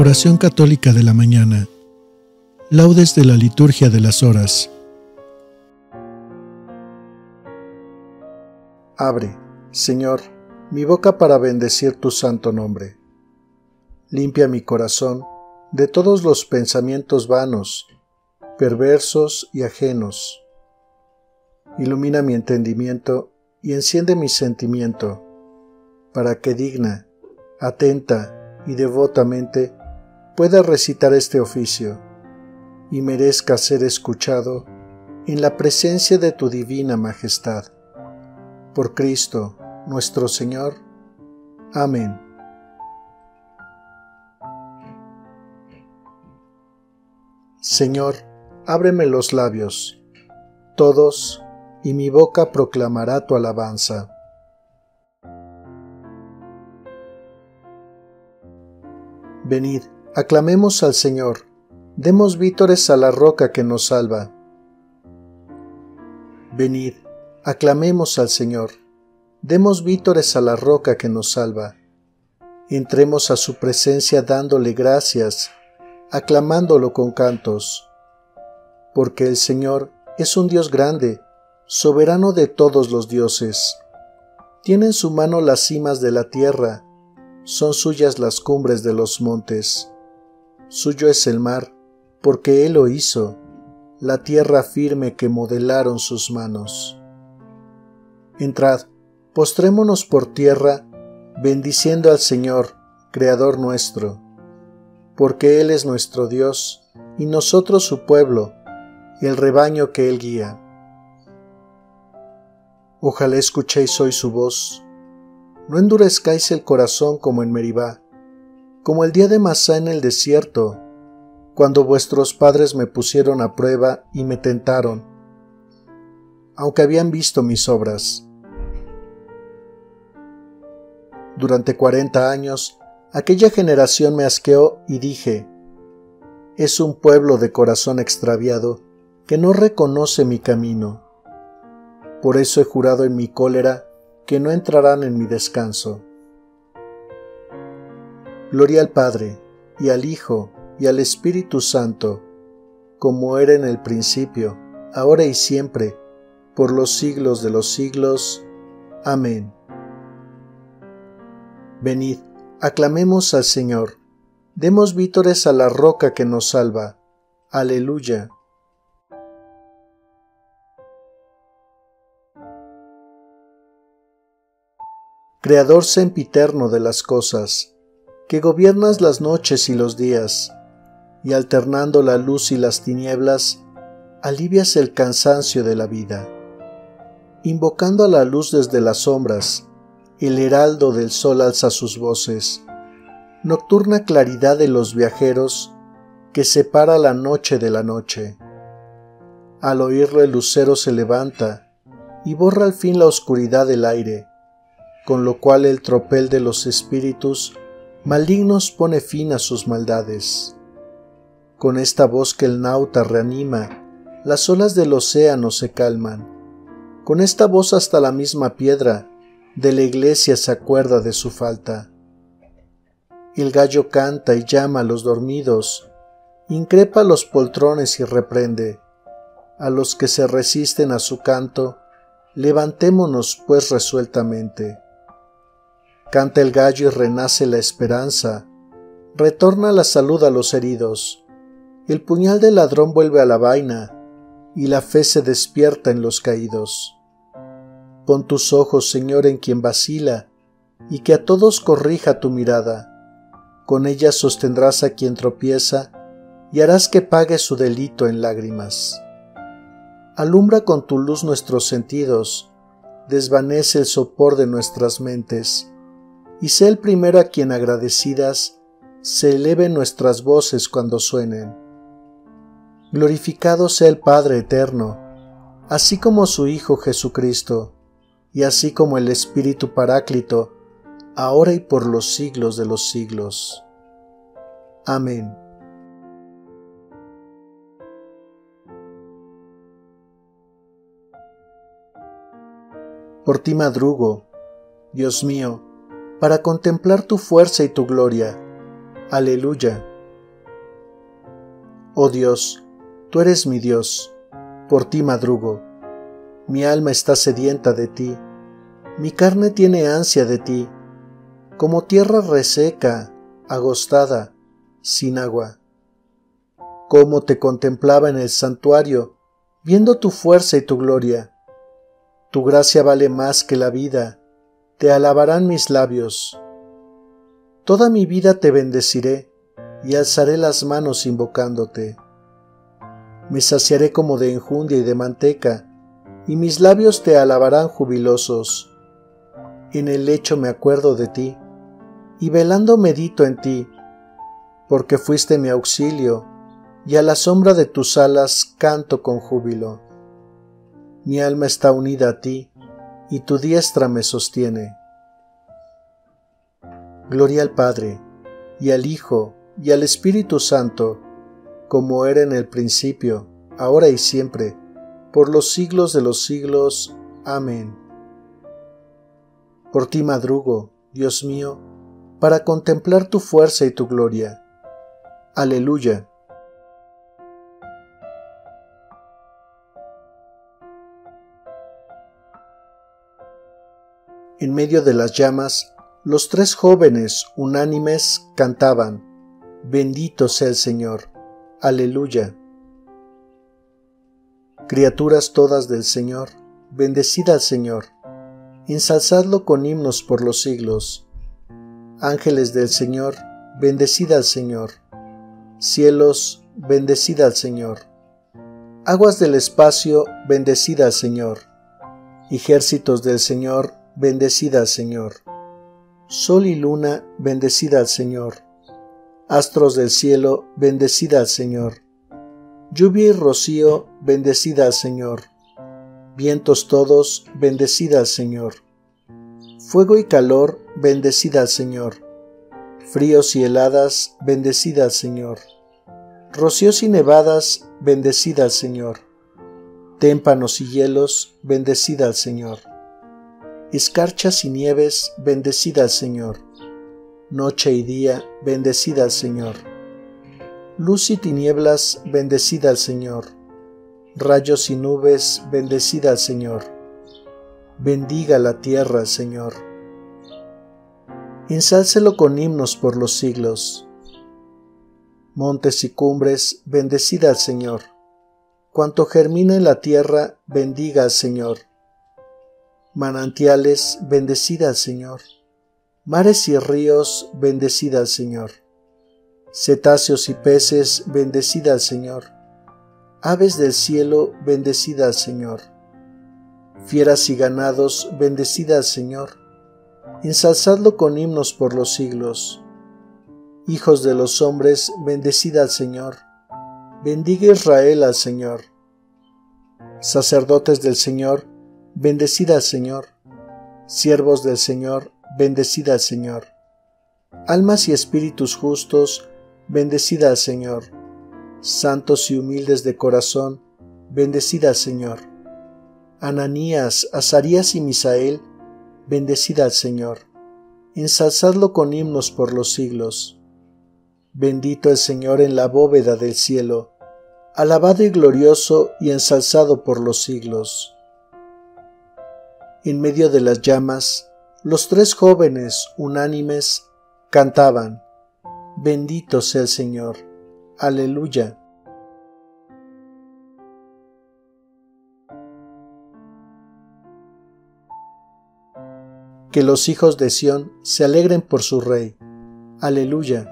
Oración católica de la mañana. Laudes de la Liturgia de las Horas. Abre, Señor, mi boca para bendecir tu santo nombre. Limpia mi corazón de todos los pensamientos vanos, perversos y ajenos. Ilumina mi entendimiento y enciende mi sentimiento, para que digna, atenta y devotamente pueda recitar este oficio y merezca ser escuchado en la presencia de tu divina majestad. Por Cristo nuestro Señor. Amén. Señor, ábreme los labios, todos, y mi boca proclamará tu alabanza. Venid, aclamemos al Señor, demos vítores a la roca que nos salva. Venid, aclamemos al Señor, demos vítores a la roca que nos salva. Entremos a su presencia dándole gracias, aclamándolo con cantos. Porque el Señor es un Dios grande, soberano de todos los dioses. Tiene en su mano las cimas de la tierra, son suyas las cumbres de los montes. Suyo es el mar, porque Él lo hizo, la tierra firme que modelaron sus manos. Entrad, postrémonos por tierra, bendiciendo al Señor, Creador nuestro, porque Él es nuestro Dios, y nosotros su pueblo, el rebaño que Él guía. Ojalá escuchéis hoy su voz. No endurezcáis el corazón como en Meribá, como el día de Masá en el desierto, cuando vuestros padres me pusieron a prueba y me tentaron, aunque habían visto mis obras. Durante 40 años, aquella generación me asqueó y dije: es un pueblo de corazón extraviado que no reconoce mi camino. Por eso he jurado en mi cólera que no entrarán en mi descanso. Gloria al Padre, y al Hijo, y al Espíritu Santo, como era en el principio, ahora y siempre, por los siglos de los siglos. Amén. Venid, aclamemos al Señor, demos vítores a la roca que nos salva. Aleluya. Creador sempiterno de las cosas, que gobiernas las noches y los días, y alternando la luz y las tinieblas, alivias el cansancio de la vida. Invocando a la luz desde las sombras, el heraldo del sol alza sus voces, nocturna claridad de los viajeros, que separa la noche de la noche. Al oírlo el lucero se levanta, y borra al fin la oscuridad del aire, con lo cual el tropel de los espíritus malignos pone fin a sus maldades. Con esta voz que el nauta reanima, las olas del océano se calman. Con esta voz hasta la misma piedra de la iglesia se acuerda de su falta. El gallo canta y llama a los dormidos, increpa a los poltrones y reprende. A los que se resisten a su canto, levantémonos pues resueltamente. Canta el gallo y renace la esperanza, retorna la salud a los heridos. El puñal del ladrón vuelve a la vaina, y la fe se despierta en los caídos. Pon tus ojos, Señor, en quien vacila, y que a todos corrija tu mirada. Con ella sostendrás a quien tropieza, y harás que pague su delito en lágrimas. Alumbra con tu luz nuestros sentidos, desvanece el sopor de nuestras mentes, y sé el primero a quien agradecidas se eleven nuestras voces cuando suenen. Glorificado sea el Padre eterno, así como su Hijo Jesucristo, y así como el Espíritu Paráclito, ahora y por los siglos de los siglos. Amén. Por ti madrugo, Dios mío, para contemplar tu fuerza y tu gloria. Aleluya. Oh Dios, tú eres mi Dios, por ti madrugo. Mi alma está sedienta de ti, mi carne tiene ansia de ti, como tierra reseca, agostada, sin agua. Cómo te contemplaba en el santuario, viendo tu fuerza y tu gloria. Tu gracia vale más que la vida, te alabarán mis labios. Toda mi vida te bendeciré y alzaré las manos invocándote. Me saciaré como de enjundia y de manteca, y mis labios te alabarán jubilosos. En el lecho me acuerdo de ti, y velando medito en ti, porque fuiste mi auxilio, y a la sombra de tus alas canto con júbilo. Mi alma está unida a ti, y tu diestra me sostiene. Gloria al Padre, y al Hijo, y al Espíritu Santo, como era en el principio, ahora y siempre, por los siglos de los siglos. Amén. Por ti madrugo, Dios mío, para contemplar tu fuerza y tu gloria. Aleluya. En medio de las llamas, los tres jóvenes unánimes cantaban: Bendito sea el Señor. Aleluya. Criaturas todas del Señor, bendecid al Señor, ensalzadlo con himnos por los siglos. Ángeles del Señor, bendecid al Señor. Cielos, bendecid al Señor. Aguas del espacio, bendecid al Señor. Ejércitos del Señor, bendecid al Señor. Sol y luna, bendecid al Señor. Astros del cielo, bendecid al Señor. Lluvia y rocío, bendecid al Señor. Vientos todos, bendecid al Señor. Fuego y calor, bendecid al Señor. Fríos y heladas, bendecid al Señor. Rocíos y nevadas, bendecid al Señor. Témpanos y hielos, bendecid al Señor. Escarchas y nieves, bendecid al Señor. Noche y día, bendecid al Señor. Luz y tinieblas, bendecid al Señor. Rayos y nubes, bendecid al Señor. Bendiga la tierra al Señor. Ensálcelo con himnos por los siglos. Montes y cumbres, bendecid al Señor. Cuanto germina en la tierra, bendiga al Señor. Manantiales, bendecid al Señor. Mares y ríos, bendecid al Señor. Cetáceos y peces, bendecid al Señor. Aves del cielo, bendecid al Señor. Fieras y ganados, bendecid al Señor. Ensalzadlo con himnos por los siglos. Hijos de los hombres, bendecid al Señor. Bendiga Israel al Señor. Sacerdotes del Señor, bendecid al Señor. Siervos del Señor, bendecid al Señor. Almas y espíritus justos, bendecid al Señor. Santos y humildes de corazón, bendecid al Señor. Ananías, Azarías y Misael, bendecid al Señor. Ensalzadlo con himnos por los siglos. Bendito el Señor en la bóveda del cielo, alabado y glorioso y ensalzado por los siglos. En medio de las llamas, los tres jóvenes unánimes cantaban: Bendito sea el Señor. Aleluya. Que los hijos de Sión se alegren por su Rey. Aleluya.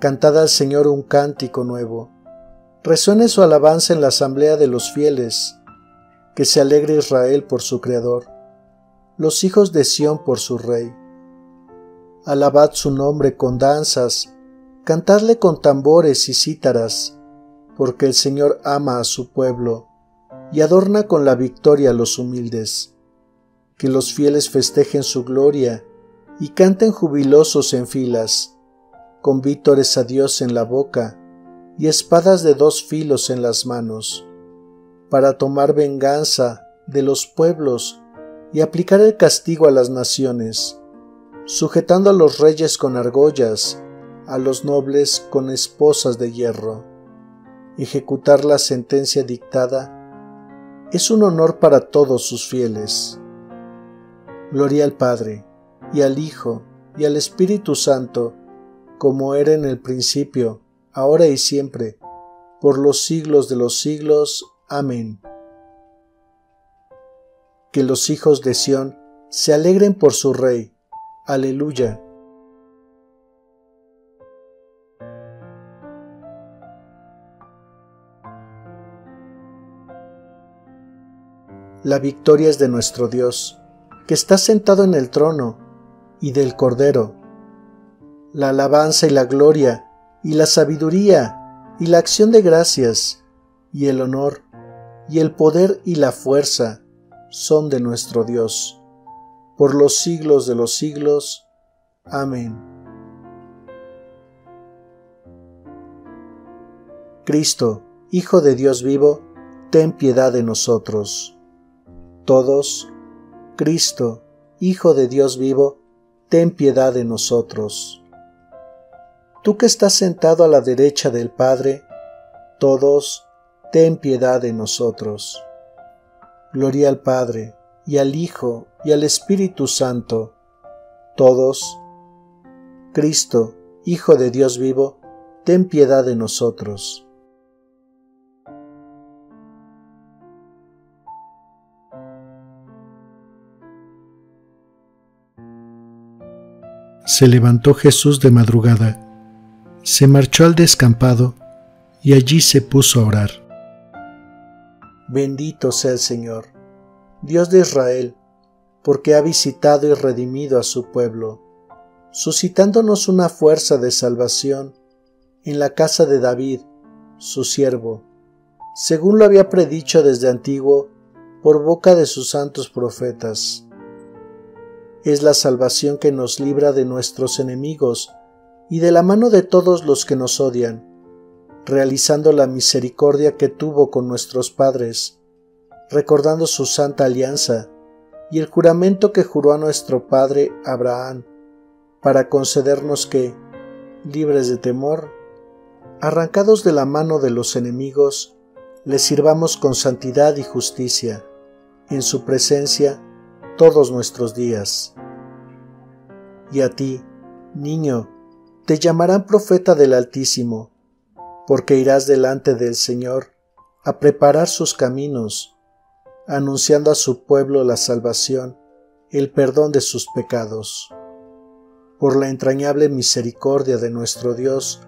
Cantad al Señor un cántico nuevo. Resuene su alabanza en la asamblea de los fieles. Que se alegre Israel por su Creador, los hijos de Sión por su Rey. Alabad su nombre con danzas, cantadle con tambores y cítaras, porque el Señor ama a su pueblo, y adorna con la victoria a los humildes. Que los fieles festejen su gloria, y canten jubilosos en filas, con vítores a Dios en la boca, y espadas de dos filos en las manos, para tomar venganza de los pueblos y aplicar el castigo a las naciones, sujetando a los reyes con argollas, a los nobles con esposas de hierro. Ejecutar la sentencia dictada es un honor para todos sus fieles. Gloria al Padre, y al Hijo, y al Espíritu Santo, como era en el principio, ahora y siempre, por los siglos de los siglos. Amén. Que los hijos de Sión se alegren por su Rey. Aleluya. La victoria es de nuestro Dios, que está sentado en el trono, y del Cordero. La alabanza y la gloria, y la sabiduría, y la acción de gracias, y el honor, y el poder y la fuerza, son de nuestro Dios, por los siglos de los siglos. Amén. Cristo, Hijo de Dios vivo, ten piedad de nosotros. Todos, Cristo, Hijo de Dios vivo, ten piedad de nosotros. Tú que estás sentado a la derecha del Padre, todos, ten piedad de nosotros. Gloria al Padre, y al Hijo, y al Espíritu Santo. Todos, Cristo, Hijo de Dios vivo, ten piedad de nosotros. Se levantó Jesús de madrugada, se marchó al descampado, y allí se puso a orar. Bendito sea el Señor, Dios de Israel, porque ha visitado y redimido a su pueblo, suscitándonos una fuerza de salvación en la casa de David, su siervo, según lo había predicho desde antiguo por boca de sus santos profetas. Es la salvación que nos libra de nuestros enemigos y de la mano de todos los que nos odian, realizando la misericordia que tuvo con nuestros padres, recordando su santa alianza y el juramento que juró a nuestro padre Abraham, para concedernos que, libres de temor, arrancados de la mano de los enemigos, le sirvamos con santidad y justicia, en su presencia, todos nuestros días. Y a ti, niño, te llamarán profeta del Altísimo, porque irás delante del Señor a preparar sus caminos, anunciando a su pueblo la salvación, el perdón de sus pecados. Por la entrañable misericordia de nuestro Dios,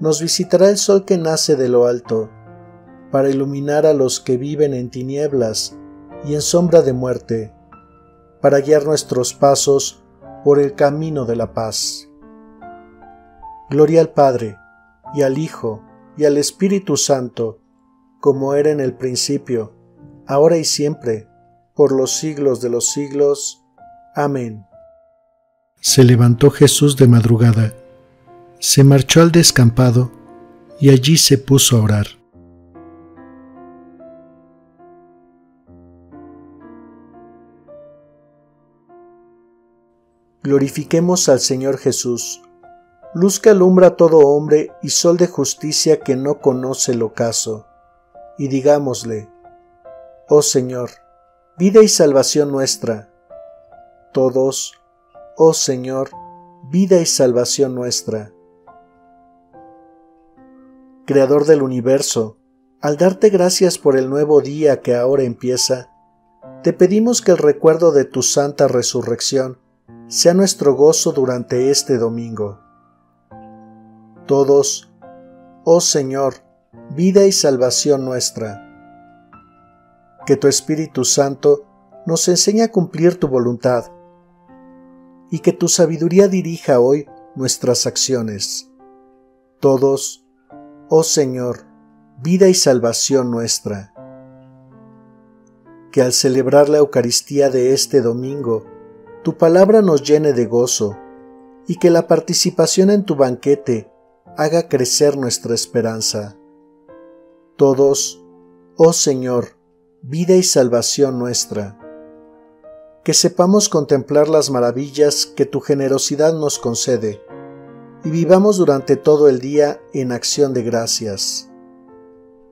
nos visitará el sol que nace de lo alto, para iluminar a los que viven en tinieblas y en sombra de muerte, para guiar nuestros pasos por el camino de la paz. Gloria al Padre, y al Hijo, y al Espíritu Santo, como era en el principio, ahora y siempre, por los siglos de los siglos. Amén. Se levantó Jesús de madrugada, se marchó al descampado, y allí se puso a orar. Glorifiquemos al Señor Jesús, luz que alumbra a todo hombre y sol de justicia que no conoce el ocaso, y digámosle: oh Señor, vida y salvación nuestra. Todos: oh Señor, vida y salvación nuestra. Creador del universo, al darte gracias por el nuevo día que ahora empieza, te pedimos que el recuerdo de tu santa resurrección sea nuestro gozo durante este domingo. Todos: oh Señor, vida y salvación nuestra. Que tu Espíritu Santo nos enseñe a cumplir tu voluntad, y que tu sabiduría dirija hoy nuestras acciones. Todos: oh Señor, vida y salvación nuestra. Que al celebrar la Eucaristía de este domingo, tu palabra nos llene de gozo, y que la participación en tu banquete haga crecer nuestra esperanza. Todos: oh Señor, vida y salvación nuestra. Que sepamos contemplar las maravillas que tu generosidad nos concede, y vivamos durante todo el día en acción de gracias.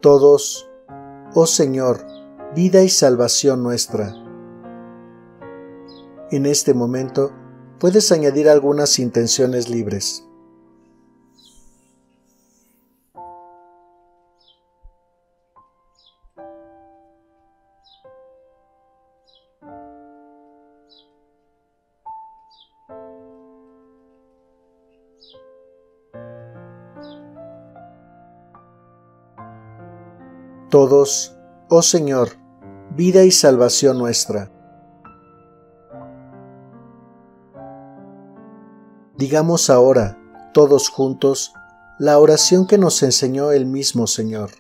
Todos, oh Señor, vida y salvación nuestra. En este momento, puedes añadir algunas intenciones libres. Todos, oh Señor, vida y salvación nuestra. Digamos ahora, todos juntos, la oración que nos enseñó el mismo Señor.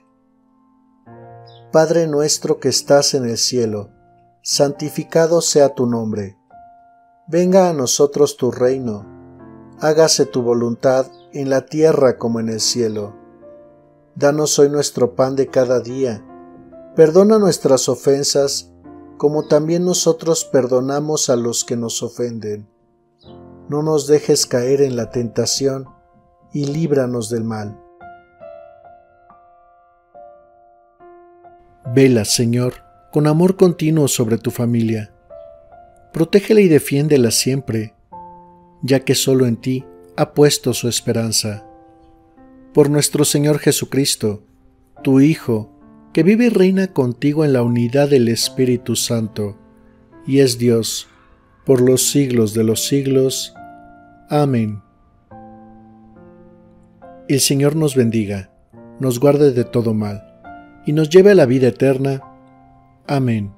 Padre nuestro que estás en el cielo, santificado sea tu nombre. Venga a nosotros tu reino. Hágase tu voluntad en la tierra como en el cielo. Danos hoy nuestro pan de cada día. Perdona nuestras ofensas, como también nosotros perdonamos a los que nos ofenden. No nos dejes caer en la tentación, y líbranos del mal. Vela, Señor, con amor continuo sobre tu familia. Protégela y defiéndela siempre, ya que solo en ti ha puesto su esperanza. Por nuestro Señor Jesucristo, tu Hijo, que vive y reina contigo en la unidad del Espíritu Santo, y es Dios, por los siglos de los siglos. Amén. El Señor nos bendiga, nos guarde de todo mal, y nos lleve a la vida eterna. Amén.